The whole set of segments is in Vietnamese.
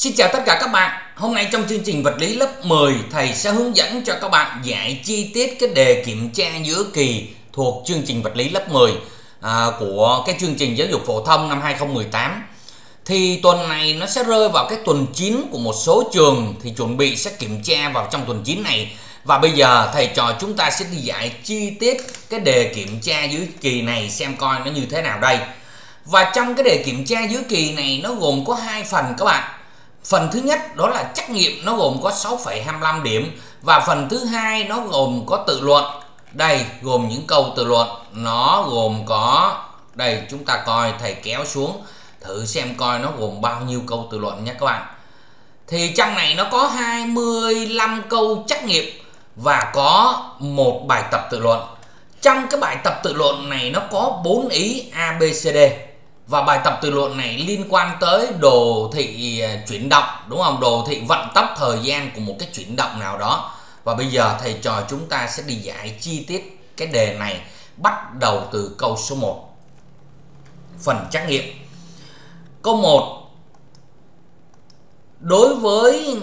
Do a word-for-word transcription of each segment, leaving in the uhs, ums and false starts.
Xin chào tất cả các bạn. Hôm nay trong chương trình vật lý lớp mười, thầy sẽ hướng dẫn cho các bạn giải chi tiết cái đề kiểm tra giữa kỳ thuộc chương trình vật lý lớp mười à, của cái chương trình giáo dục phổ thông năm hai không một tám. Thì tuần này nó sẽ rơi vào cái tuần chín của một số trường, thì chuẩn bị sẽ kiểm tra vào trong tuần chín này. Và bây giờ thầy trò chúng ta sẽ đi giải chi tiết cái đề kiểm tra giữa kỳ này xem coi nó như thế nào đây. Và trong cái đề kiểm tra giữa kỳ này nó gồm có hai phần các bạn. Phần thứ nhất đó là trắc nghiệm, nó gồm có sáu phẩy hai mươi lăm điểm, và phần thứ hai nó gồm có tự luận. Đây gồm những câu tự luận, nó gồm có đây, chúng ta coi thầy kéo xuống thử xem coi nó gồm bao nhiêu câu tự luận nha các bạn. Thì trong này nó có hai mươi lăm câu trắc nghiệm và có một bài tập tự luận. Trong cái bài tập tự luận này nó có bốn ý a bê xê đê. Và bài tập tự luận này liên quan tới đồ thị chuyển động, đúng không? Đồ thị vận tốc thời gian của một cái chuyển động nào đó. Và bây giờ thầy trò chúng ta sẽ đi giải chi tiết cái đề này, bắt đầu từ câu số một. Phần trắc nghiệm. Câu một. Đối với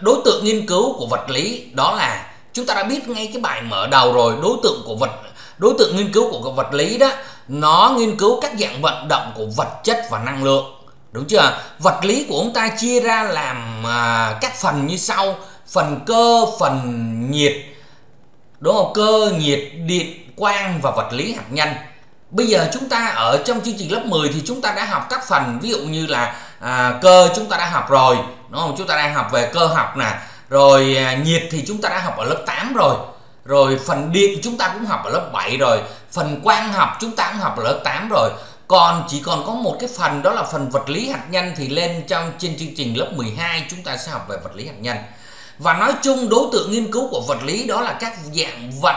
đối tượng nghiên cứu của vật lý, đó là chúng ta đã biết ngay cái bài mở đầu rồi, đối tượng của vật đối tượng nghiên cứu của vật lý đó, nó nghiên cứu các dạng vận động của vật chất và năng lượng, đúng chưa? Vật lý của chúng ta chia ra làm uh, các phần như sau: phần cơ, phần nhiệt, đúng không? Cơ, nhiệt, điện, quang và vật lý hạt nhân. Bây giờ chúng ta ở trong chương trình lớp mười thì chúng ta đã học các phần, ví dụ như là uh, cơ chúng ta đã học rồi, đúng không? Chúng ta đang học về cơ học nè, rồi uh, nhiệt thì chúng ta đã học ở lớp tám rồi. Rồi phần điện chúng ta cũng học ở lớp bảy rồi. Phần quang học chúng ta cũng học ở lớp tám rồi. Còn chỉ còn có một cái phần đó là phần vật lý hạt nhân, thì lên trong trên chương trình lớp mười hai chúng ta sẽ học về vật lý hạt nhân. Và nói chung đối tượng nghiên cứu của vật lý đó là các dạng vận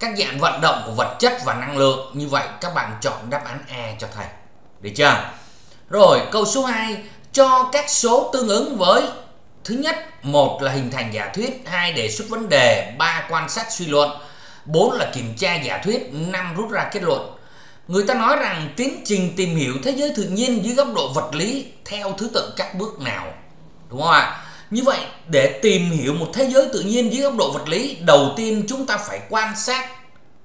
các dạng vận động của vật chất và năng lượng. Như vậy các bạn chọn đáp án A cho thầy. Được chưa? Rồi câu số hai. Cho các số tương ứng với: thứ nhất, một là hình thành giả thuyết, hai đề xuất vấn đề, ba quan sát suy luận, bốn là kiểm tra giả thuyết, năm rút ra kết luận. Người ta nói rằng tiến trình tìm hiểu thế giới tự nhiên dưới góc độ vật lý theo thứ tự các bước nào, đúng không ạ? Như vậy để tìm hiểu một thế giới tự nhiên dưới góc độ vật lý, đầu tiên chúng ta phải quan sát,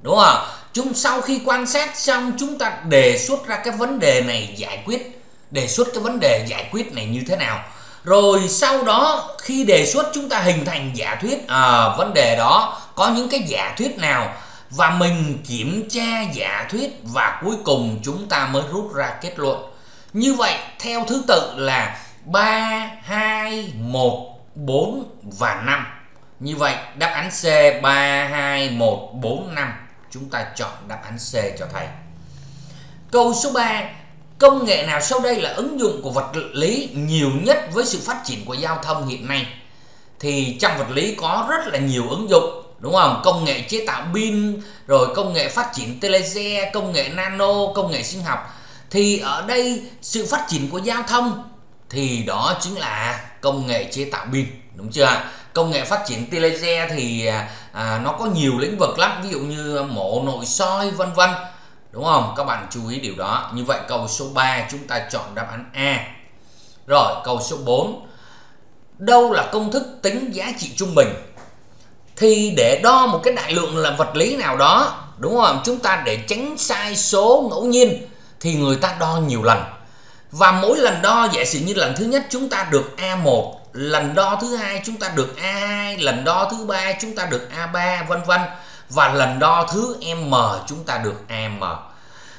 đúng không? Chúng sau khi quan sát xong chúng ta đề xuất ra cái vấn đề này giải quyết, đề xuất cái vấn đề giải quyết này như thế nào. Rồi sau đó khi đề xuất chúng ta hình thành giả thuyết à, vấn đề đó có những cái giả thuyết nào, và mình kiểm tra giả thuyết, và cuối cùng chúng ta mới rút ra kết luận. Như vậy theo thứ tự là ba, hai, một, bốn và năm. Như vậy đáp án C ba, hai, một, bốn, năm. Chúng ta chọn đáp án C cho thầy. Câu số ba. Công nghệ nào sau đây là ứng dụng của vật lý nhiều nhất với sự phát triển của giao thông hiện nay? Thì trong vật lý có rất là nhiều ứng dụng, đúng không? Công nghệ chế tạo pin, rồi công nghệ phát triển tia laser, công nghệ nano, công nghệ sinh học. Thì ở đây sự phát triển của giao thông thì đó chính là công nghệ chế tạo pin, đúng chưa? Công nghệ phát triển tia laser thì à, nó có nhiều lĩnh vực lắm, ví dụ như mổ nội soi vân vân, đúng không? Các bạn chú ý điều đó. Như vậy câu số ba chúng ta chọn đáp án A. Rồi câu số bốn. Đâu là công thức tính giá trị trung bình? Thì để đo một cái đại lượng là vật lý nào đó, đúng không? Chúng ta để tránh sai số ngẫu nhiên thì người ta đo nhiều lần. Và mỗi lần đo giả sử như lần thứ nhất chúng ta được A một, lần đo thứ hai chúng ta được A hai, lần đo thứ ba chúng ta được A ba vân vân. Và lần đo thứ M chúng ta được A M.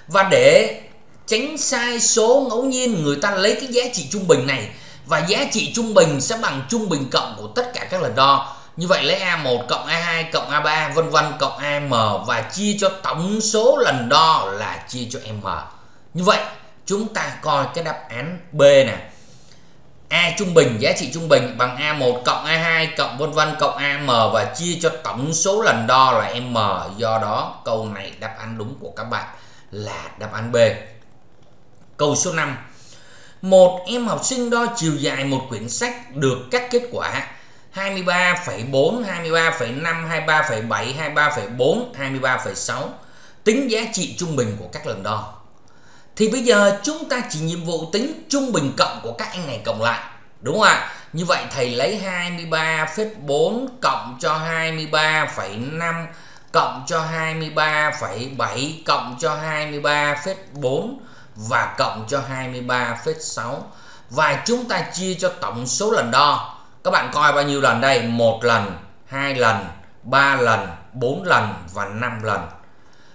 Và để tránh sai số ngẫu nhiên, người ta lấy cái giá trị trung bình này, và giá trị trung bình sẽ bằng trung bình cộng của tất cả các lần đo. Như vậy lấy A một cộng A hai cộng A ba vân vân cộng A M, và chia cho tổng số lần đo là chia cho M. Như vậy chúng ta coi cái đáp án B nè. A trung bình, giá trị trung bình bằng A một cộng A hai cộng vân vân cộng A M, và chia cho tổng số lần đo là M. Do đó câu này đáp án đúng của các bạn là đáp án B. Câu số năm. Một em học sinh đo chiều dài một quyển sách được các kết quả hai mươi ba phẩy bốn, hai mươi ba phẩy năm, hai mươi ba phẩy bảy, hai mươi ba phẩy bốn, hai mươi ba phẩy sáu. Tính giá trị trung bình của các lần đo. Thì bây giờ chúng ta chỉ nhiệm vụ tính trung bình cộng của các anh này cộng lại. Đúng không ạ? Như vậy thầy lấy hai mươi ba phẩy bốn cộng cho hai mươi ba phẩy năm cộng cho hai mươi ba phẩy bảy cộng cho hai mươi ba phẩy bốn và cộng cho hai mươi ba phẩy sáu. Và chúng ta chia cho tổng số lần đo. Các bạn coi bao nhiêu lần đây? một lần, hai lần, ba lần, bốn lần và năm lần.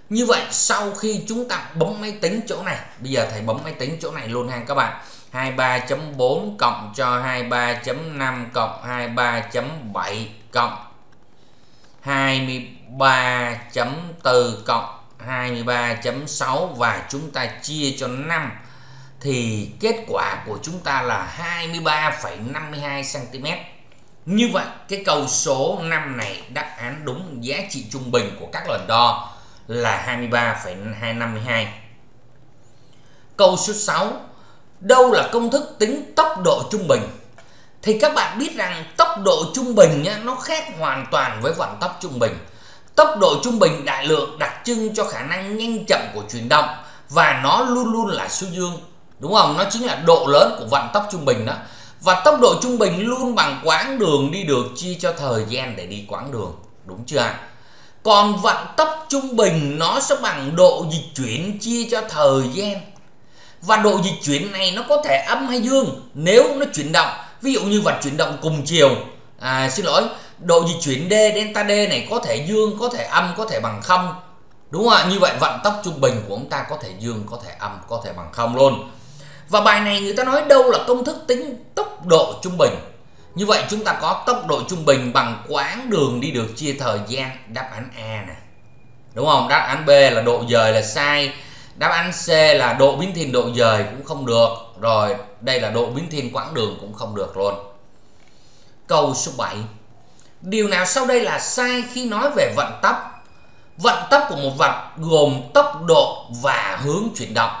Như vậy sau khi chúng ta bấm máy tính chỗ này, bây giờ thầy bấm máy tính chỗ này luôn ha các bạn. hai mươi ba chấm bốn cộng cho hai mươi ba chấm năm cộng hai mươi ba chấm bảy cộng hai mươi ba chấm bốn cộng hai mươi ba chấm sáu và chúng ta chia cho năm. Thì kết quả của chúng ta là hai mươi ba phẩy năm mươi hai xăng-ti-mét. Như vậy cái câu số năm này đáp án đúng, giá trị trung bình của các lần đo là hai mươi ba phẩy hai năm hai. Câu số sáu, đâu là công thức tính tốc độ trung bình? Thì các bạn biết rằng tốc độ trung bình nhá, nó khác hoàn toàn với vận tốc trung bình. Tốc độ trung bình đại lượng đặc trưng cho khả năng nhanh chậm của chuyển động và nó luôn luôn là số dương, đúng không? Nó chính là độ lớn của vận tốc trung bình đó. Và tốc độ trung bình luôn bằng quãng đường đi được chia cho thời gian để đi quãng đường, đúng chưa ạ? Còn vận tốc trung bình nó sẽ bằng độ dịch chuyển chia cho thời gian. Và độ dịch chuyển này nó có thể âm hay dương nếu nó chuyển động. Ví dụ như vật chuyển động cùng chiều, à, xin lỗi, độ dịch chuyển D, delta D này có thể dương, có thể âm, có thể bằng không. Đúng không? Như vậy vận tốc trung bình của chúng ta có thể dương, có thể âm, có thể bằng không luôn. Và bài này người ta nói đâu là công thức tính tốc độ trung bình. Như vậy chúng ta có tốc độ trung bình bằng quãng đường đi được chia thời gian, đáp án A nè. Đúng không? Đáp án B là độ dời là sai. Đáp án C là độ biến thiên độ dời cũng không được. Rồi, đây là độ biến thiên quãng đường cũng không được luôn. Câu số bảy. Điều nào sau đây là sai khi nói về vận tốc? Vận tốc của một vật gồm tốc độ và hướng chuyển động.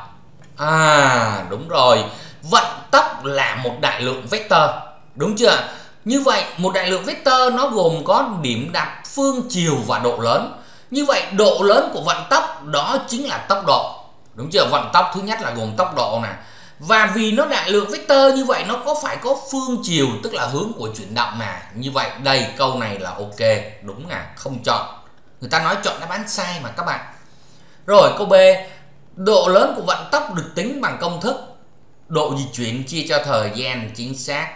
À, đúng rồi. Vận tốc là một đại lượng vectơ, đúng chưa? Như vậy một đại lượng vectơ nó gồm có điểm đặt, phương chiều và độ lớn. Như vậy độ lớn của vận tốc đó chính là tốc độ, đúng chưa? Vận tốc thứ nhất là gồm tốc độ nè. Và vì nó đại lượng vectơ như vậy nó có phải có phương chiều, tức là hướng của chuyển động nè. Như vậy đây câu này là ok, đúng nè, không chọn. Người ta nói chọn đáp án sai mà các bạn. Rồi câu B, độ lớn của vận tốc được tính bằng công thức độ di chuyển chia cho thời gian, chính xác.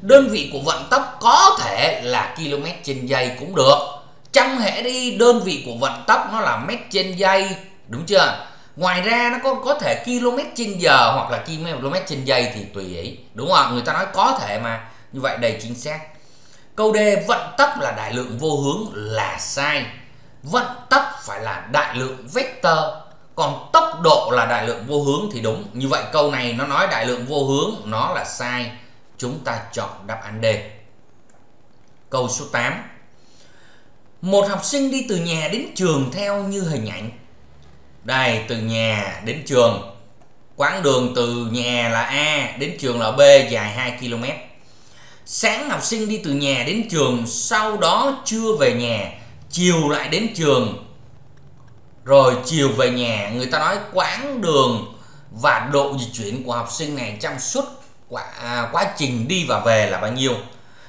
Đơn vị của vận tốc có thể là km trên giây cũng được. Trong hệ đi đơn vị của vận tốc nó là mét trên giây, đúng chưa? Ngoài ra nó có có thể km trên giờ hoặc là km trên giây thì tùy ý, đúng không? Người ta nói có thể mà, như vậy đầy chính xác. Câu D, vận tốc là đại lượng vô hướng là sai. Vận tốc phải là đại lượng vectơ, còn tốc độ là đại lượng vô hướng thì đúng. Như vậy câu này nó nói đại lượng vô hướng, nó là sai. Chúng ta chọn đáp án D. Câu số tám. Một học sinh đi từ nhà đến trường theo như hình ảnh. Đây, từ nhà đến trường. Quãng đường từ nhà là A đến trường là B, dài hai ki lô mét. Sáng học sinh đi từ nhà đến trường, sau đó trưa về nhà, chiều lại đến trường, rồi chiều về nhà. Người ta nói quãng đường và độ di chuyển của học sinh này trong suốt quá, à, quá trình đi và về là bao nhiêu.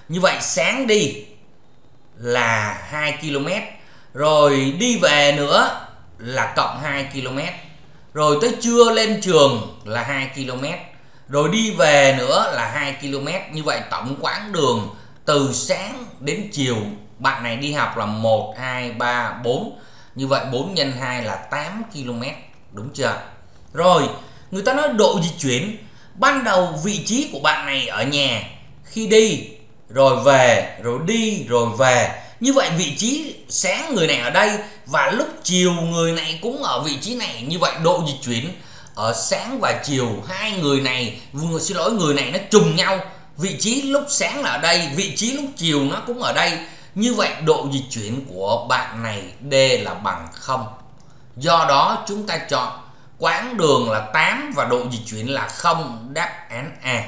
Như vậy sáng đi là hai ki lô mét, rồi đi về nữa là cộng hai ki lô mét, rồi tới trưa lên trường là hai ki lô mét, rồi đi về nữa là hai ki lô mét. Như vậy tổng quãng đường từ sáng đến chiều bạn này đi học là một, hai, ba, bốn. Như vậy bốn nhân hai là tám ki lô mét, đúng chưa? Rồi, người ta nói độ di chuyển. Ban đầu vị trí của bạn này ở nhà, khi đi, rồi về, rồi đi, rồi về. Như vậy vị trí sáng người này ở đây, và lúc chiều người này cũng ở vị trí này. Như vậy độ di chuyển ở sáng và chiều, hai người này, vừa xin lỗi, người này nó trùng nhau. Vị trí lúc sáng là ở đây, vị trí lúc chiều nó cũng ở đây. Như vậy độ di chuyển của bạn này D là bằng không. Do đó chúng ta chọn quãng đường là tám và độ di chuyển là không, đáp án A.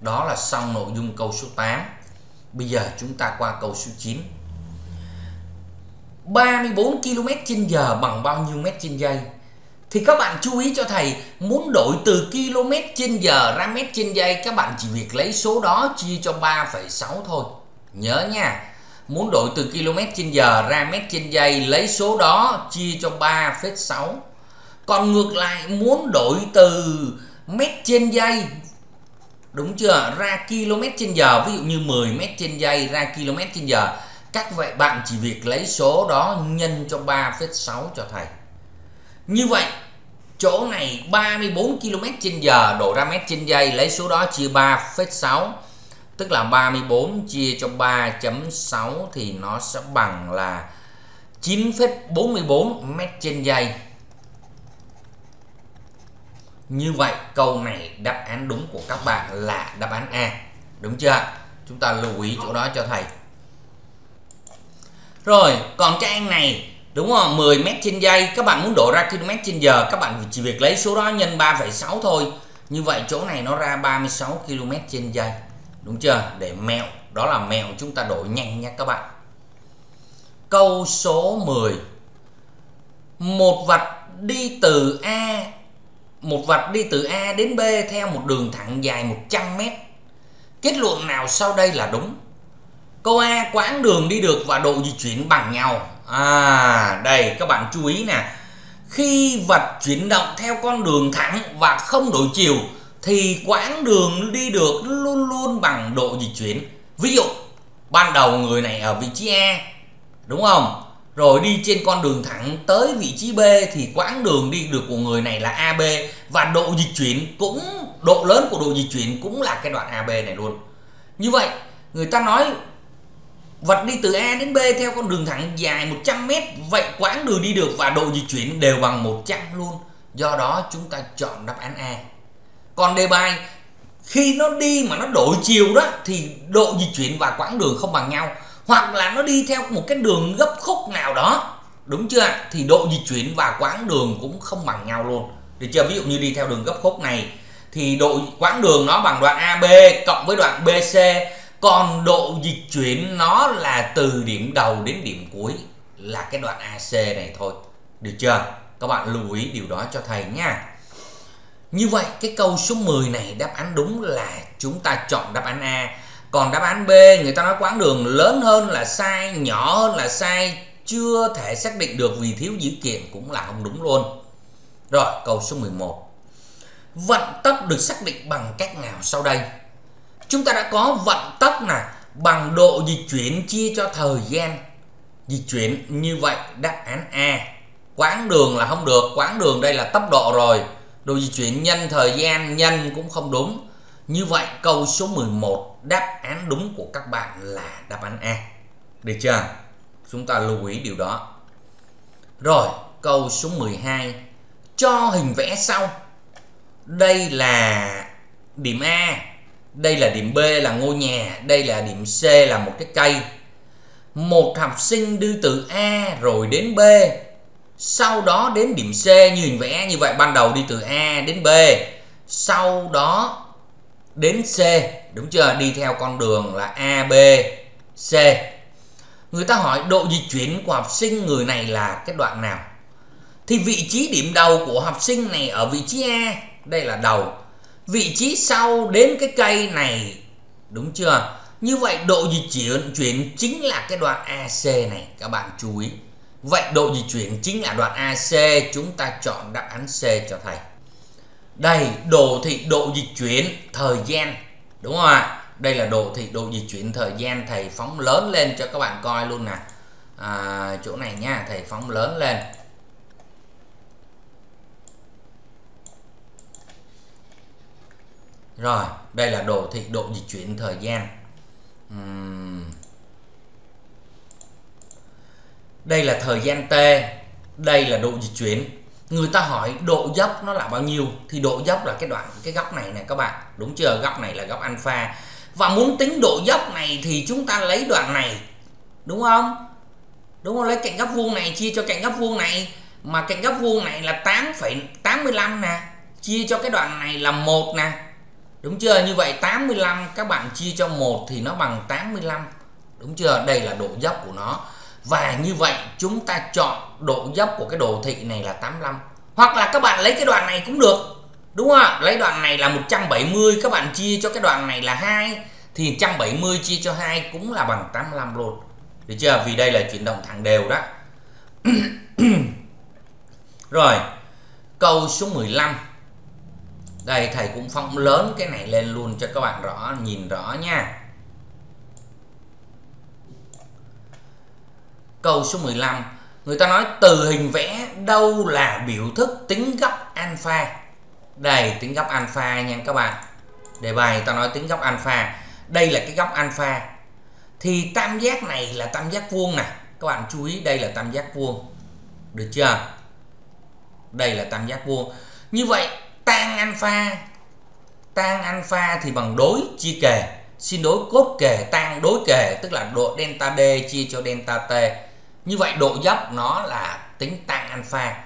Đó là xong nội dung câu số tám. Bây giờ chúng ta qua câu số chín. ba mươi bốn ki lô mét trên giờ bằng bao nhiêu mét trên giây? Thì các bạn chú ý cho thầy, muốn đổi từ km trên giờ ra mét trên giây, các bạn chỉ việc lấy số đó chia cho ba phẩy sáu thôi. Nhớ nha, muốn đổi từ km trên giờ ra mét trên giây, lấy số đó chia cho ba phẩy sáu. Còn ngược lại, muốn đổi từ mét trên giây, đúng chưa, ra km trên giờ, ví dụ như mười mét trên giây ra km trên giờ, các vậy bạn chỉ việc lấy số đó nhân cho ba phẩy sáu cho thầy. Như vậy, chỗ này ba mươi bốn ki lô mét trên giờ đổ ra mét trên giây, lấy số đó chia ba phẩy sáu, tức là ba mươi bốn chia cho ba phẩy sáu thì nó sẽ bằng là chín phẩy bốn mươi bốn mét trên giây. Như vậy câu này đáp án đúng của các bạn là đáp án A, đúng chưa? Chúng ta lưu ý chỗ đó cho thầy. Rồi, còn cái anh này, đúng không? mười mét trên giây, các bạn muốn đổi ra km trên giờ, các bạn chỉ việc lấy số đó nhân ba phẩy sáu thôi. Như vậy chỗ này nó ra ba mươi sáu ki lô mét trên giây, đúng chưa? Để mẹo, đó là mẹo chúng ta đổi nhanh nha các bạn. Câu số mười. Một vạch đi từ A Một vạch đi từ A đến B theo một đường thẳng dài một trăm mét. Kết luận nào sau đây là đúng? Câu A, quãng đường đi được và độ di chuyển bằng nhau. À, đây các bạn chú ý nè. Khi vật chuyển động theo con đường thẳng và không đổi chiều thì quãng đường đi được luôn luôn bằng độ di chuyển. Ví dụ, ban đầu người này ở vị trí A, đúng không? Rồi đi trên con đường thẳng tới vị trí B thì quãng đường đi được của người này là a bê, và độ di chuyển cũng, độ lớn của độ di chuyển cũng là cái đoạn a bê này luôn. Như vậy, người ta nói vật đi từ A đến B theo con đường thẳng dài một trăm mét, vậy quãng đường đi được và độ di chuyển đều bằng một trăm luôn. Do đó chúng ta chọn đáp án A. Còn đề bài, khi nó đi mà nó đổi chiều đó thì độ di chuyển và quãng đường không bằng nhau, hoặc là nó đi theo một cái đường gấp khúc nào đó, đúng chưa, thì độ di chuyển và quãng đường cũng không bằng nhau luôn. Được chưa? Ví dụ như đi theo đường gấp khúc này thì độ quãng đường nó bằng đoạn a bê cộng với đoạn bê xê, còn độ di chuyển nó là từ điểm đầu đến điểm cuối là cái đoạn a xê này thôi. Được chưa? Các bạn lưu ý điều đó cho thầy nha. Như vậy cái câu số mười này đáp án đúng là chúng ta chọn đáp án A. Còn đáp án B, người ta nói quãng đường lớn hơn là sai, nhỏ hơn là sai, chưa thể xác định được vì thiếu dữ kiện cũng là không đúng luôn. Rồi, câu số mười một. Vận tốc được xác định bằng cách nào sau đây? Chúng ta đã có vận tốc này bằng độ di chuyển chia cho thời gian di chuyển. Như vậy đáp án A. Quãng đường là không được, quãng đường đây là tốc độ rồi, độ di chuyển nhân thời gian nhân cũng không đúng. Như vậy câu số mười một đáp án đúng của các bạn là đáp án A. Được chưa? Chúng ta lưu ý điều đó. Rồi, câu số mười hai. Cho hình vẽ sau. Đây là điểm A, đây là điểm B là ngôi nhà, đây là điểm C là một cái cây. Một học sinh đi từ A rồi đến B, sau đó đến điểm C như hình vẽ. Như vậy ban đầu đi từ A đến B, sau đó đến C, đúng chưa? Đi theo con đường là A, B, C. Người ta hỏi độ di chuyển của học sinh người này là cái đoạn nào? Thì vị trí điểm đầu của học sinh này ở vị trí A, đây là đầu. Vị trí sau đến cái cây này, đúng chưa? Như vậy độ di chuyển chuyển chính là cái đoạn a xê này, các bạn chú ý. Vậy độ di chuyển chính là đoạn a xê, chúng ta chọn đáp án C cho thầy. Đây, đồ thị độ di chuyển thời gian, đúng không ạ? Đây là đồ thị độ di chuyển thời gian, thầy phóng lớn lên cho các bạn coi luôn nè. À, chỗ này nha, thầy phóng lớn lên. Rồi, đây là đồ thị độ di chuyển thời gian. uhm. Đây là thời gian t, đây là độ di chuyển. Người ta hỏi độ dốc nó là bao nhiêu, thì độ dốc là cái đoạn, cái góc này nè các bạn, đúng chưa? Góc này là góc alpha, và muốn tính độ dốc này thì chúng ta lấy đoạn này, đúng không? Đúng không? Lấy cạnh góc vuông này chia cho cạnh góc vuông này, mà cạnh góc vuông này là tám phẩy tám mươi lăm nè, chia cho cái đoạn này là một nè, đúng chưa? Như vậy tám mươi lăm các bạn chia cho một thì nó bằng tám mươi lăm, đúng chưa? Đây là độ dốc của nó. Và như vậy chúng ta chọn độ dốc của cái đồ thị này là tám mươi lăm. Hoặc là các bạn lấy cái đoạn này cũng được, đúng không ạ? Lấy đoạn này là một trăm bảy mươi, các bạn chia cho cái đoạn này là hai, thì một trăm bảy mươi chia cho hai cũng là bằng tám mươi lăm luôn. Được chưa? Vì đây là chuyển động thẳng đều đó. Rồi, câu số mười lăm. Đây, thầy cũng phóng lớn cái này lên luôn cho các bạn rõ, nhìn rõ nha. Câu số mười lăm, người ta nói từ hình vẽ đâu là biểu thức tính góc alpha. Đây, tính góc alpha nha các bạn. Đề bài người ta nói tính góc alpha. Đây là cái góc alpha. Thì tam giác này là tam giác vuông nè. Các bạn chú ý, đây là tam giác vuông. Được chưa? Đây là tam giác vuông. Như vậy, tan alpha, tan alpha thì bằng đối chia kề. Xin đối cốt kề, tan đối kề, tức là độ delta D chia cho delta T. Như vậy độ dốc nó là tính tan alpha.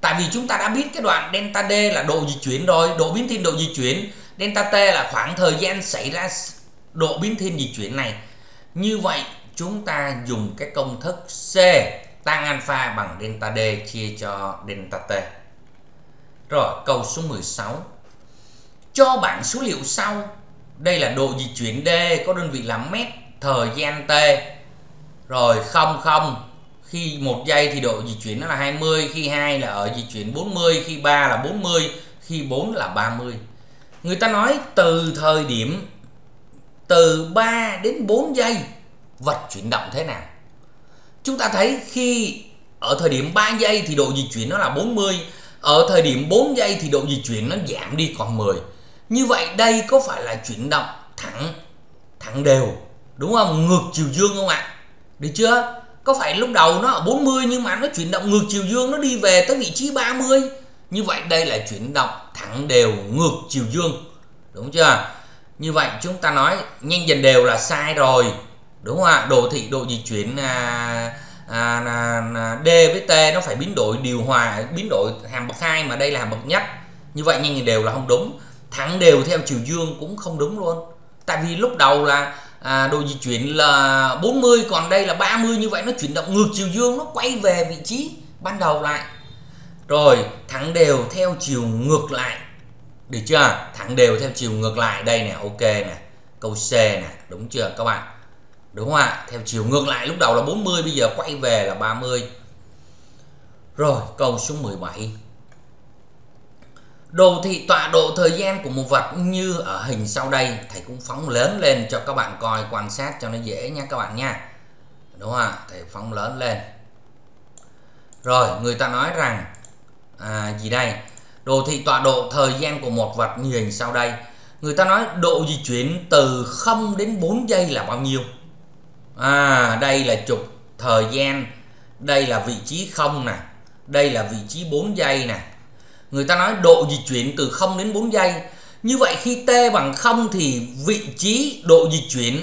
Tại vì chúng ta đã biết cái đoạn delta D là độ di chuyển rồi, độ biến thiên độ di chuyển. Delta T là khoảng thời gian xảy ra độ biến thiên di chuyển này. Như vậy chúng ta dùng cái công thức C, tan alpha bằng delta D chia cho delta T. Rồi câu số mười sáu. Cho bảng số liệu sau. Đây là độ di chuyển D có đơn vị là mét, thời gian T. Rồi không không, khi một giây thì độ di chuyển nó là hai mươi, khi hai là ở di chuyển bốn mươi, khi ba là bốn mươi, khi bốn là ba mươi. Người ta nói từ thời điểm từ ba đến bốn giây vật chuyển động thế nào. Chúng ta thấy khi ở thời điểm ba giây thì độ di chuyển nó là bốn mươi, ở thời điểm bốn giây thì độ di chuyển nó giảm đi còn mười. Như vậy đây có phải là chuyển động thẳng thẳng đều, đúng không? Ngược chiều dương không ạ? Được chưa? Có phải lúc đầu nó ở bốn mươi nhưng mà nó chuyển động ngược chiều dương, nó đi về tới vị trí ba mươi. Như vậy đây là chuyển động thẳng đều ngược chiều dương, đúng chưa? Như vậy chúng ta nói nhanh dần đều là sai rồi, đúng không ạ? Đồ thị độ di chuyển à, à, à, D với T nó phải biến đổi điều hòa, biến đổi hàm bậc hai mà đây là hàm bậc nhất. Như vậy nhanh dần đều là không đúng. Thẳng đều theo chiều dương cũng không đúng luôn. Tại vì lúc đầu là à, độ di chuyển là bốn mươi, còn đây là ba mươi. Như vậy nó chuyển động ngược chiều dương, nó quay về vị trí ban đầu lại. Rồi thẳng đều theo chiều ngược lại. Được chưa? Thẳng đều theo chiều ngược lại. Đây nè, ok nè. Câu C nè, đúng chưa các bạn? Đúng không ạ? Theo chiều ngược lại, lúc đầu là bốn mươi, bây giờ quay về là ba mươi. Rồi câu số mười bảy. Đồ thị tọa độ thời gian của một vật như ở hình sau đây. Thầy cũng phóng lớn lên cho các bạn coi, quan sát cho nó dễ nha các bạn nha. Đúng không? Thầy phóng lớn lên. Rồi người ta nói rằng à, gì đây? Đồ thị tọa độ thời gian của một vật như hình sau đây. Người ta nói độ di chuyển từ không đến bốn giây là bao nhiêu? À, đây là trục thời gian. Đây là vị trí không nè. Đây là vị trí bốn giây nè. Người ta nói độ di chuyển từ không đến bốn giây. Như vậy khi T bằng không thì vị trí độ di chuyển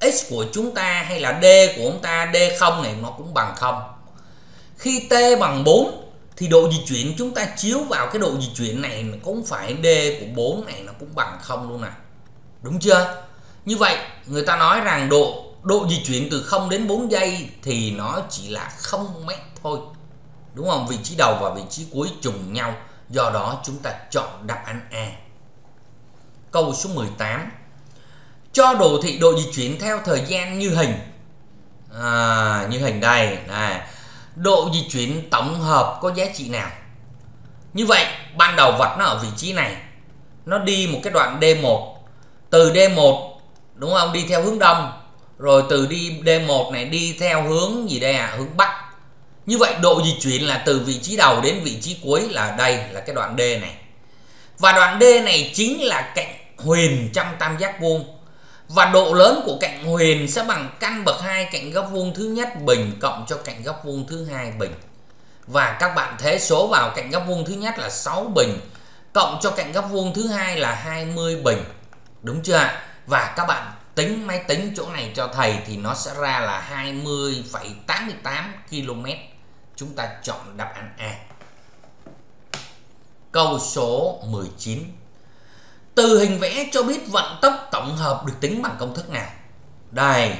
X của chúng ta hay là D của chúng ta, D không này nó cũng bằng không. Khi T bằng bốn thì độ di chuyển chúng ta chiếu vào cái độ di chuyển này cũng phải D của bốn này nó cũng bằng không luôn nè. Đúng chưa? Như vậy người ta nói rằng độ độ di chuyển từ không đến bốn giây thì nó chỉ là không mét thôi. Đúng không? Vị trí đầu và vị trí cuối trùng nhau. Do đó chúng ta chọn đáp án A. Câu số mười tám. Cho đồ thị độ di chuyển theo thời gian như hình. À, như hình đây. Đây. Độ di chuyển tổng hợp có giá trị nào? Như vậy ban đầu vật nó ở vị trí này. Nó đi một cái đoạn D một. Từ D một, đúng không? Đi theo hướng đông. Rồi từ đi D một này đi theo hướng gì đây à? Hướng bắc. Như vậy độ di chuyển là từ vị trí đầu đến vị trí cuối là đây là cái đoạn D này. Và đoạn D này chính là cạnh huyền trong tam giác vuông. Và độ lớn của cạnh huyền sẽ bằng căn bậc hai cạnh góc vuông thứ nhất bình cộng cho cạnh góc vuông thứ hai bình. Và các bạn thế số vào cạnh góc vuông thứ nhất là sáu bình, cộng cho cạnh góc vuông thứ hai là hai mươi bình. Đúng chưa ạ? Và các bạn tính máy tính chỗ này cho thầy thì nó sẽ ra là hai mươi phẩy tám tám ki lô mét. Chúng ta chọn đáp án A. Câu số mười chín. Từ hình vẽ cho biết vận tốc tổng hợp được tính bằng công thức nào? Đây.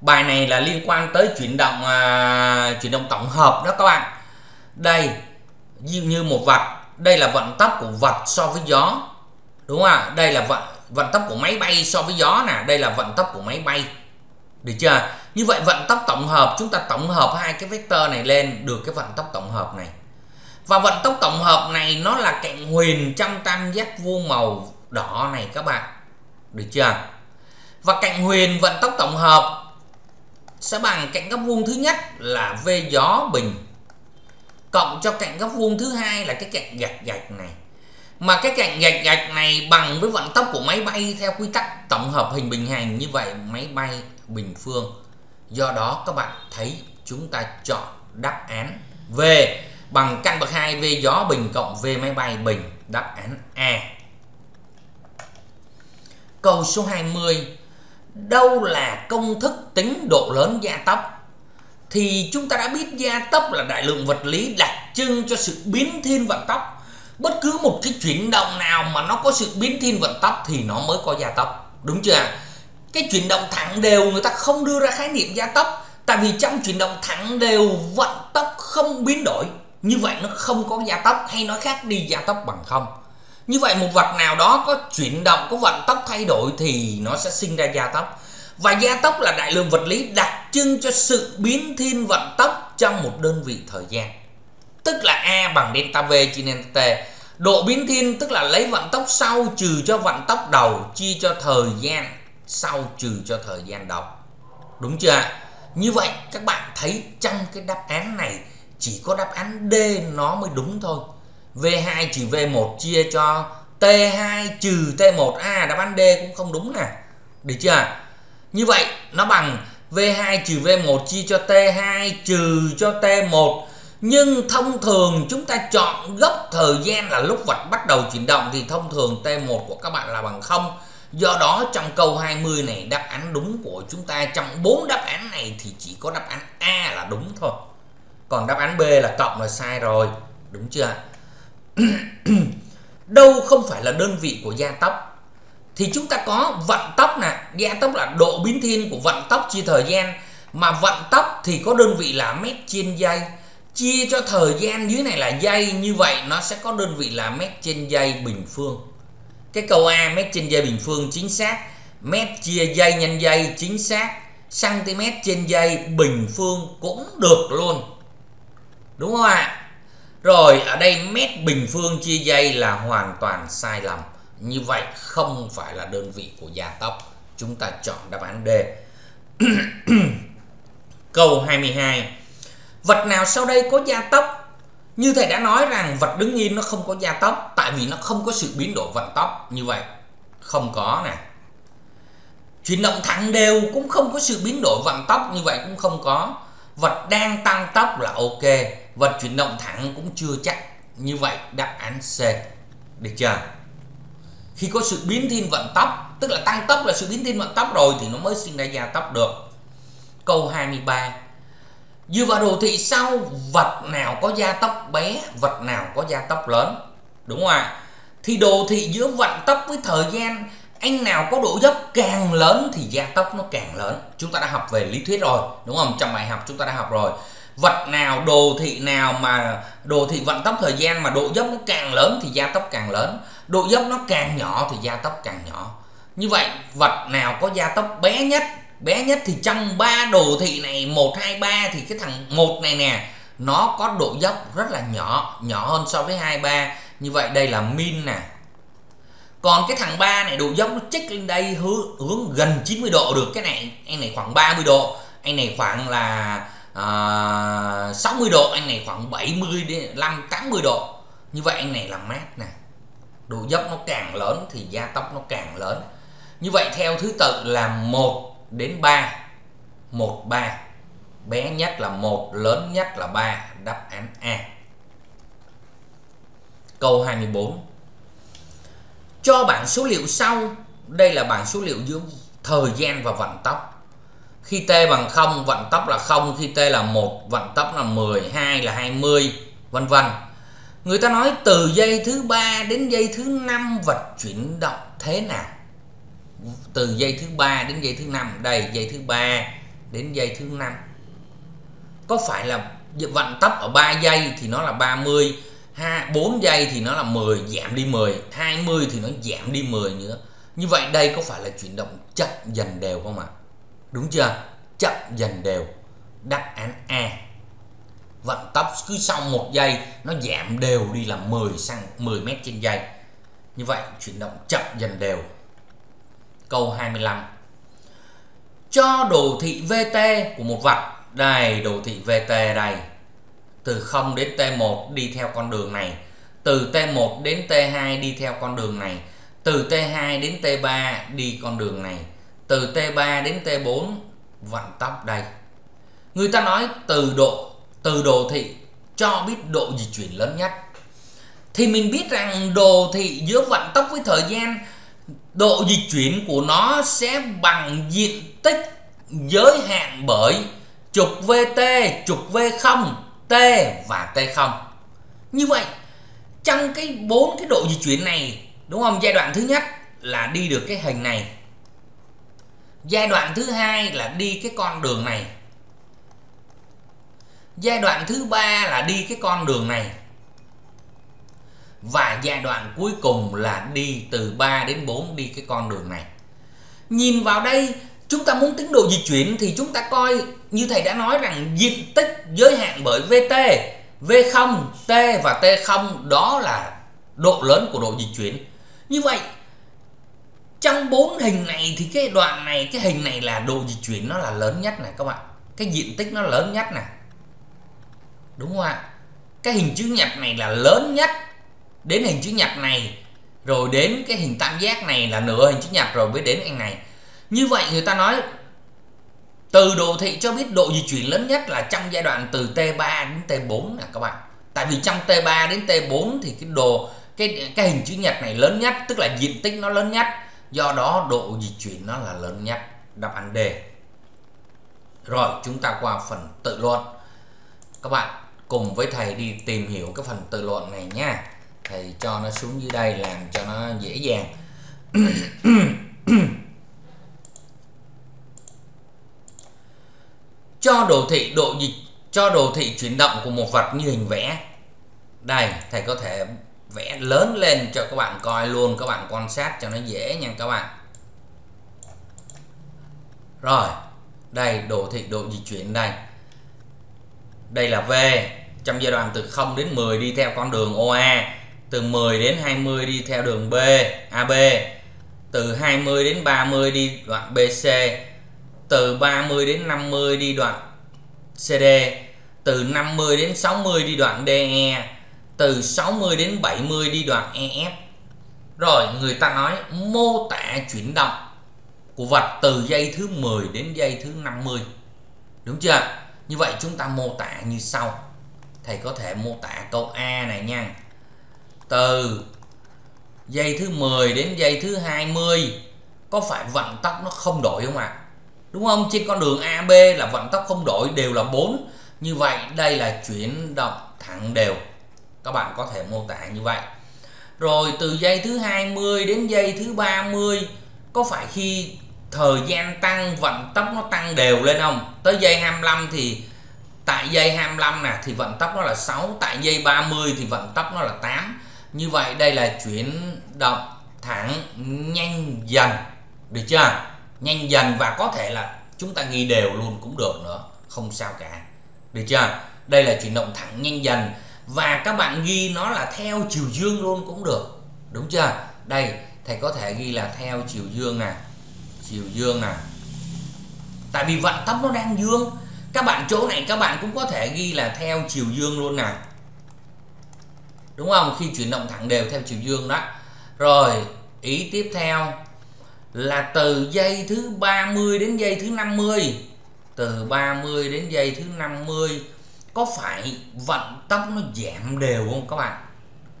Bài này là liên quan tới chuyển động à, chuyển động tổng hợp đó các bạn. Đây. như một vật, đây là vận tốc của vật so với gió, đúng không ạ? Đây là vận vận tốc của máy bay so với gió nè, đây là vận tốc của máy bay, được chưa? Như vậy vận tốc tổng hợp, chúng ta tổng hợp hai cái vectơ này lên được cái vận tốc tổng hợp này. Và vận tốc tổng hợp này nó là cạnh huyền trong tam giác vuông màu đỏ này các bạn, được chưa? Và cạnh huyền vận tốc tổng hợp sẽ bằng cạnh góc vuông thứ nhất là v gió bình cộng cho cạnh góc vuông thứ hai là cái cạnh gạch gạch này. Mà cái cạnh gạch gạch này bằng với vận tốc của máy bay theo quy tắc tổng hợp hình bình hành, như vậy máy bay bình phương. Do đó các bạn thấy chúng ta chọn đáp án V bằng căn bậc hai V gió bình cộng V máy bay bình, đáp án A. Câu số hai mươi. Đâu là công thức tính độ lớn gia tốc? Thì chúng ta đã biết gia tốc là đại lượng vật lý đặc trưng cho sự biến thiên vận tốc. Bất cứ một cái chuyển động nào mà nó có sự biến thiên vận tốc thì nó mới có gia tốc, đúng chưa? Cái chuyển động thẳng đều người ta không đưa ra khái niệm gia tốc, tại vì trong chuyển động thẳng đều vận tốc không biến đổi, như vậy nó không có gia tốc, hay nói khác đi, gia tốc bằng không. Như vậy một vật nào đó có chuyển động, có vận tốc thay đổi thì nó sẽ sinh ra gia tốc. Và gia tốc là đại lượng vật lý đặc trưng cho sự biến thiên vận tốc trong một đơn vị thời gian, tức là A bằng delta V chia delta T. Độ biến thiên tức là lấy vận tốc sau trừ cho vận tốc đầu chia cho thời gian sau trừ cho thời gian đầu, đúng chưa ạ? Như vậy các bạn thấy trong cái đáp án này chỉ có đáp án D nó mới đúng thôi. vê hai trừ vê một chia cho tê hai trừ tê một. À, đáp án D cũng không đúng nè, được chưa? Như vậy nó bằng vê hai trừ vê một chia cho tê hai trừ cho tê một. Nhưng thông thường chúng ta chọn gốc thời gian là lúc vật bắt đầu chuyển động thì thông thường tê một của các bạn là bằng không. Do đó trong câu hai mươi này đáp án đúng của chúng ta trong bốn đáp án này thì chỉ có đáp án A là đúng thôi. Còn đáp án B là cộng là sai rồi, đúng chưa? Đâu không phải là đơn vị của gia tốc? Thì chúng ta có vận tốc nè, gia tốc là độ biến thiên của vận tốc chia thời gian. Mà vận tốc thì có đơn vị là mét trên giây, chia cho thời gian dưới này là giây, như vậy nó sẽ có đơn vị là mét trên giây bình phương. Cái câu A mét trên giây bình phương chính xác, mét chia giây nhân giây chính xác, cm trên giây bình phương cũng được luôn, đúng không ạ? Rồi ở đây mét bình phương chia giây là hoàn toàn sai lầm, như vậy không phải là đơn vị của gia tốc, chúng ta chọn đáp án D. Câu hai mươi hai. Vật nào sau đây có gia tốc? Như thầy đã nói rằng vật đứng yên nó không có gia tốc, tại vì nó không có sự biến đổi vận tốc, như vậy không có nè. Chuyển động thẳng đều cũng không có sự biến đổi vận tốc, như vậy cũng không có. Vật đang tăng tốc là ok, vật chuyển động thẳng cũng chưa chắc, như vậy đáp án C, được chưa? Khi có sự biến thiên vận tốc, tức là tăng tốc là sự biến thiên vận tốc rồi thì nó mới sinh ra gia tốc được. Câu hai mươi ba. Dựa vào đồ thị sau, vật nào có gia tốc bé, vật nào có gia tốc lớn, đúng không ạ? Thì đồ thị giữa vận tốc với thời gian, anh nào có độ dốc càng lớn thì gia tốc nó càng lớn. Chúng ta đã học về lý thuyết rồi, đúng không? Trong bài học chúng ta đã học rồi. Vật nào, đồ thị nào mà đồ thị vận tốc thời gian mà độ dốc nó càng lớn thì gia tốc càng lớn, độ dốc nó càng nhỏ thì gia tốc càng nhỏ. Như vậy vật nào có gia tốc bé nhất? Bé nhất thì trong ba đồ thị này một, hai, ba thì cái thằng một này nè, nó có độ dốc rất là nhỏ, nhỏ hơn so với hai, ba. Như vậy đây là min nè. Còn cái thằng ba này độ dốc nó chích lên đây hướng, hướng gần chín mươi độ được. Cái này, anh này khoảng ba mươi độ, anh này khoảng là uh, sáu mươi độ, anh này khoảng bảy mươi đến tám mươi độ. Như vậy anh này là mát nè. Độ dốc nó càng lớn thì gia tốc nó càng lớn. Như vậy theo thứ tự là một đến ba, một, ba. Bé nhất là một, lớn nhất là ba, đáp án A. Câu hai mươi bốn. Cho bảng số liệu sau, đây là bảng số liệu giữa thời gian và vận tốc. Khi t bằng không, vận tốc là không, khi t là một, vận tốc là mười, hai là hai mươi, vân vân. Người ta nói từ giây thứ ba đến giây thứ năm vật chuyển động thế nào? Từ giây thứ ba đến giây thứ năm, đây giây thứ ba đến giây thứ năm. Có phải là vận tốc ở ba giây thì nó là ba mươi, bốn giây thì nó là mười, giảm đi mười, hai mươi thì nó giảm đi mười nữa. Như vậy đây có phải là chuyển động chậm dần đều không ạ? Đúng chưa? Chậm dần đều. Đáp án A. Vận tốc cứ sau một giây nó giảm đều đi là mười mét trên giây. Như vậy chuyển động chậm dần đều. Câu hai mươi lăm. Cho đồ thị vê tê của một vật. Đây, đồ thị vê tê đây. Từ không đến tê một đi theo con đường này. Từ tê một đến tê hai đi theo con đường này. Từ tê hai đến tê ba đi con đường này. Từ tê ba đến tê bốn vận tốc đây. Người ta nói từ độ từ đồ thị cho biết độ di chuyển lớn nhất. Thì mình biết rằng đồ thị giữa vận tốc với thời gian, độ di chuyển của nó sẽ bằng diện tích giới hạn bởi trục vê tê, trục vê không, T và tê không. Như vậy trong cái bốn cái độ di chuyển này, đúng không? Giai đoạn thứ nhất là đi được cái hình này. Giai đoạn thứ hai là đi cái con đường này. Giai đoạn thứ ba là đi cái con đường này. Và giai đoạn cuối cùng là đi từ ba đến bốn đi cái con đường này. Nhìn vào đây, chúng ta muốn tính độ di chuyển thì chúng ta coi như thầy đã nói rằng diện tích giới hạn bởi vê tê, vê không, T và tê không, đó là độ lớn của độ di chuyển. Như vậy trong bốn hình này thì cái đoạn này, cái hình này là độ di chuyển nó là lớn nhất này các bạn. Cái diện tích nó lớn nhất này. Đúng không ạ? Cái hình chữ nhật này là lớn nhất. Đến hình chữ nhật này, rồi đến cái hình tam giác này là nửa hình chữ nhật, rồi mới đến anh này. Như vậy người ta nói từ đồ thị cho biết độ di chuyển lớn nhất là trong giai đoạn từ tê ba đến tê bốn nè các bạn. Tại vì trong tê ba đến tê bốn thì cái đồ cái cái hình chữ nhật này lớn nhất, tức là diện tích nó lớn nhất, do đó độ di chuyển nó là lớn nhất. Đáp án D. Rồi chúng ta qua phần tự luận. Các bạn cùng với thầy đi tìm hiểu cái phần tự luận này nha. Thầy cho nó xuống dưới đây làm cho nó dễ dàng. Cho đồ thị độ dịch cho đồ thị chuyển động của một vật như hình vẽ. Đây, thầy có thể vẽ lớn lên cho các bạn coi luôn, các bạn quan sát cho nó dễ nha các bạn. Rồi, đây đồ thị độ di chuyển đây. Đây là V, trong giai đoạn từ không đến mười đi theo con đường o a, từ mười đến hai mươi đi theo đường B, a bê, từ hai mươi đến ba mươi đi đoạn bê xê, từ ba mươi đến năm mươi đi đoạn xê đê, từ năm mươi đến sáu mươi đi đoạn đê e, từ sáu mươi đến bảy mươi đi đoạn e ép. Rồi người ta nói mô tả chuyển động của vật từ giây thứ mười đến giây thứ năm mươi. Đúng chưa? Như vậy chúng ta mô tả như sau. Thầy có thể mô tả câu A này nha. Từ giây thứ mười đến giây thứ hai mươi có phải vận tốc nó không đổi không ạ? À? Đúng không? Trên con đường a bê là vận tốc không đổi, đều là bốn. Như vậy đây là chuyển động thẳng đều. Các bạn có thể mô tả như vậy. Rồi từ giây thứ hai mươi đến giây thứ ba mươi có phải khi thời gian tăng vận tốc nó tăng đều lên không? Tới giây hai mươi lăm thì tại giây hai mươi lăm nè thì vận tốc nó là sáu, tại giây ba mươi thì vận tốc nó là tám. Như vậy đây là chuyển động thẳng nhanh dần. Được chưa? Nhanh dần, và có thể là chúng ta ghi đều luôn cũng được nữa, không sao cả. Được chưa? Đây là chuyển động thẳng nhanh dần, và các bạn ghi nó là theo chiều dương luôn cũng được. Đúng chưa? Đây thầy có thể ghi là theo chiều dương nè. Chiều dương nè. Tại vì vận tốc nó đang dương. Các bạn chỗ này các bạn cũng có thể ghi là theo chiều dương luôn nè. Đúng không? Khi chuyển động thẳng đều theo chiều dương đó. Rồi ý tiếp theo là từ giây thứ ba mươi đến giây thứ năm mươi. Từ ba mươi đến giây thứ năm mươi có phải vận tốc nó giảm đều không các bạn?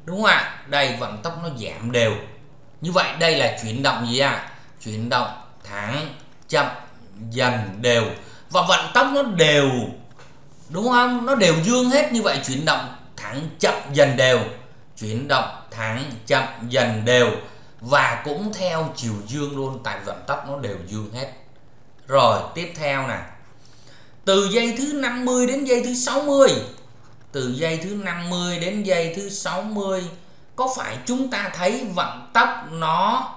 Đúng không ạ? Đây vận tốc nó giảm đều. Như vậy đây là chuyển động gì ạ? À? Chuyển động thẳng chậm dần đều, và vận tốc nó đều. Đúng không? Nó đều dương hết. Như vậy chuyển động thẳng chậm dần đều. Chuyển động thẳng chậm dần đều, và cũng theo chiều dương luôn, tại vận tốc nó đều dương hết. Rồi tiếp theo nè. Từ giây thứ năm mươi đến giây thứ sáu mươi từ giây thứ năm mươi đến giây thứ sáu mươi, có phải chúng ta thấy vận tốc nó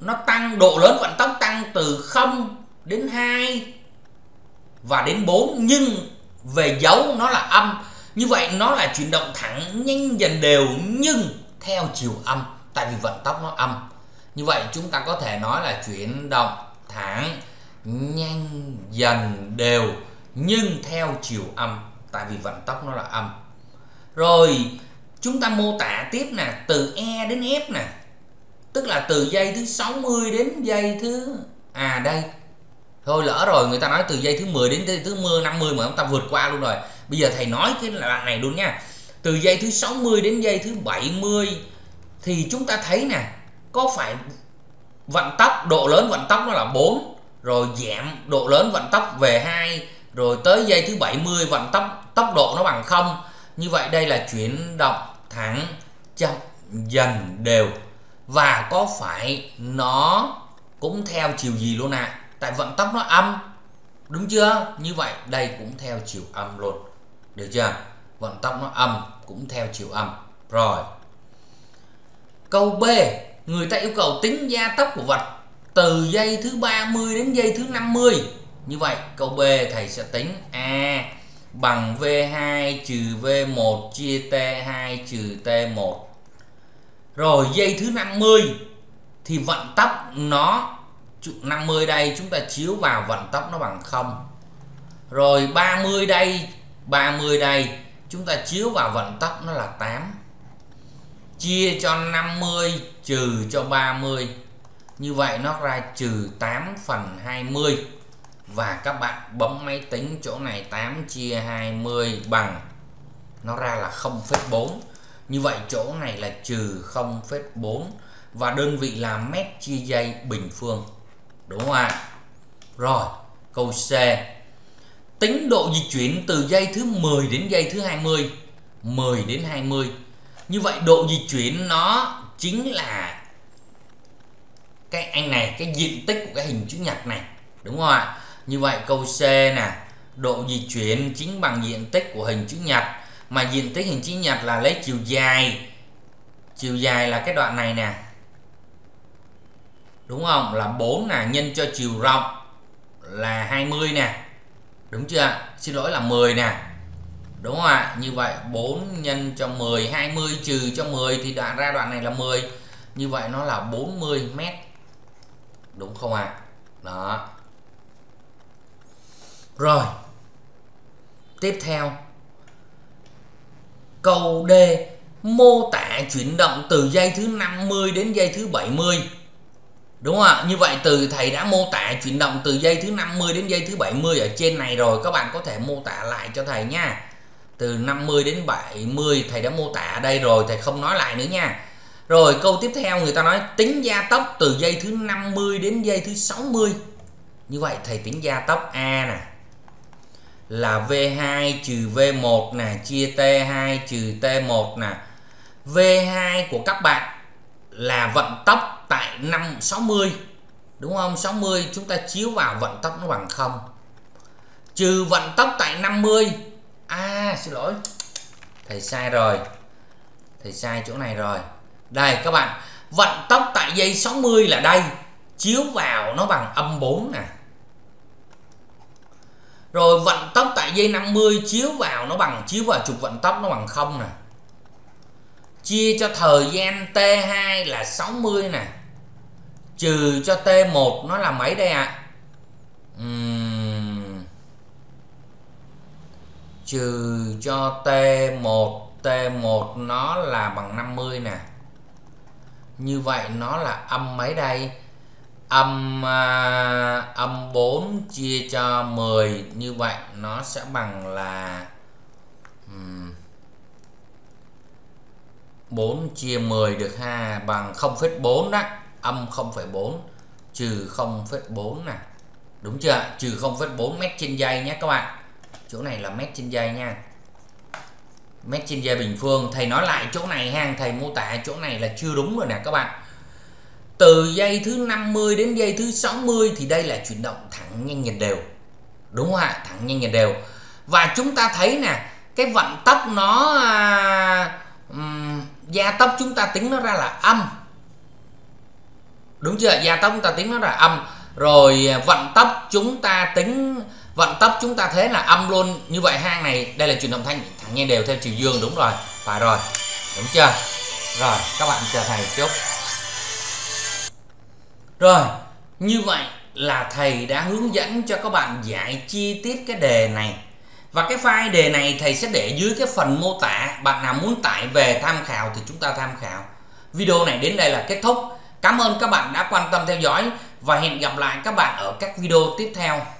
nó tăng, độ lớn vận tốc tăng từ không đến hai và đến bốn, nhưng về dấu nó là âm. Như vậy nó là chuyển động thẳng nhanh dần đều nhưng theo chiều âm, tại vì vận tốc nó âm. Như vậy chúng ta có thể nói là chuyển động thẳng nhanh dần đều nhưng theo chiều âm, tại vì vận tốc nó là âm. Rồi chúng ta mô tả tiếp nè, từ E đến F nè, tức là từ giây thứ sáu mươi đến giây thứ à đây. Thôi lỡ rồi, người ta nói từ giây thứ mười đến giây thứ năm mươi mà chúng ta vượt qua luôn rồi. Bây giờ thầy nói cái là bạn này luôn nha. Từ giây thứ sáu mươi đến giây thứ bảy mươi thì chúng ta thấy nè, có phải vận tốc, độ lớn vận tốc nó là bốn, rồi giảm độ lớn vận tốc về hai, rồi tới giây thứ bảy mươi vận tốc tốc độ nó bằng không. Như vậy đây là chuyển động thẳng chậm dần đều, và có phải nó cũng theo chiều gì luôn ạ? À? Tại vận tốc nó âm, đúng chưa? Như vậy đây cũng theo chiều âm luôn, được chưa? Vận tốc nó âm cũng theo chiều âm. Rồi câu B, người ta yêu cầu tính gia tốc của vật từ giây thứ ba mươi đến giây thứ năm mươi. Như vậy câu B thầy sẽ tính A bằng vê hai trừ vê một chia tê hai trừ tê một. Rồi giây thứ năm mươi thì vận tốc nó năm mươi đây chúng ta chiếu vào vận tốc nó bằng không. Rồi ba mươi đây, ba mươi đây chúng ta chiếu vào vận tốc nó là tám. Chia cho năm mươi trừ cho ba mươi. Như vậy nó ra trừ tám phần hai mươi. Và các bạn bấm máy tính chỗ này, tám chia hai mươi bằng, nó ra là không phẩy bốn. Như vậy chỗ này là trừ không phẩy bốn. Và đơn vị là mét chia giây bình phương, đúng không ạ? Rồi câu C, tính độ di chuyển từ giây thứ mười đến giây thứ hai mươi. mười đến hai mươi. Như vậy độ di chuyển nó chính là cái anh này, cái diện tích của cái hình chữ nhật này, đúng không ạ? Như vậy câu C nè, độ di chuyển chính bằng diện tích của hình chữ nhật, mà diện tích hình chữ nhật là lấy chiều dài. Chiều dài là cái đoạn này nè, đúng không? Là bốn nè, nhân cho chiều rộng là hai mươi nè, đúng chưa? Xin lỗi là mười nè, đúng không ạ? Như vậy bốn nhân cho mười, hai mươi trừ cho mười thì đoạn ra đoạn này là mười. Như vậy nó là bốn mươi mét, đúng không ạ? À? Đó. Rồi tiếp theo câu D, mô tả chuyển động từ giây thứ năm mươi đến giây thứ bảy mươi, đúng không ạ? Như vậy từ thầy đã mô tả chuyển động từ giây thứ năm mươi đến giây thứ bảy mươi ở trên này rồi, các bạn có thể mô tả lại cho thầy nha. Từ năm mươi đến bảy mươi thầy đã mô tả ở đây rồi, thầy không nói lại nữa nha. Rồi câu tiếp theo người ta nói tính gia tốc từ giây thứ năm mươi đến giây thứ sáu mươi. Như vậy thầy tính gia tốc A nè, là vê hai trừ vê một nè, chia tê hai trừ tê một nè. vê hai của các bạn là vận tốc tại năm sáu mươi, đúng không? sáu mươi chúng ta chiếu vào vận tốc nó bằng không. Trừ vận tốc tại năm mươi. À xin lỗi, thầy sai rồi, thầy sai chỗ này rồi. Đây các bạn, vận tốc tại giây sáu mươi là đây, chiếu vào nó bằng âm bốn nè. Rồi vận tốc tại giây năm mươi chiếu vào nó bằng, chiếu vào trục vận tốc nó bằng không nè. Chia cho thời gian tê hai là sáu mươi nè, trừ cho tê một nó là mấy đây ạ? À? Uhm. Trừ cho tê một, tê một nó là bằng năm mươi nè. Như vậy nó là âm mấy đây? Âm à, âm bốn chia cho mười. Như vậy nó sẽ bằng là um, bốn chia mười được ha, bằng không phẩy bốn đó. Âm không phẩy bốn trừ không phẩy bốn nè, đúng chưa? Trừ không phẩy bốn mét trên giây nhé các bạn. Chỗ này là mét trên giây nha, mét trên giây bình phương. Thầy nói lại chỗ này ha, thầy mô tả chỗ này là chưa đúng rồi nè các bạn. Từ giây thứ năm mươi đến giây thứ sáu mươi thì đây là chuyển động thẳng nhanh dần đều, đúng không ạ? Thẳng nhanh dần đều. Và chúng ta thấy nè, cái vận tốc nó à, um, gia tốc chúng ta tính nó ra là âm, đúng chưa? Gia tốc chúng ta tính nó là âm, rồi vận tốc chúng ta tính vận tốc chúng ta thế là âm luôn. Như vậy hang này đây là truyền động thanh thẳng ngang đều theo chiều dương, đúng rồi, phải rồi, đúng chưa? Rồi các bạn chờ thầy chút. Rồi như vậy là thầy đã hướng dẫn cho các bạn giải chi tiết cái đề này. Và cái file đề này thầy sẽ để dưới cái phần mô tả. Bạn nào muốn tải về tham khảo thì chúng ta tham khảo. Video này đến đây là kết thúc. Cảm ơn các bạn đã quan tâm theo dõi và hẹn gặp lại các bạn ở các video tiếp theo.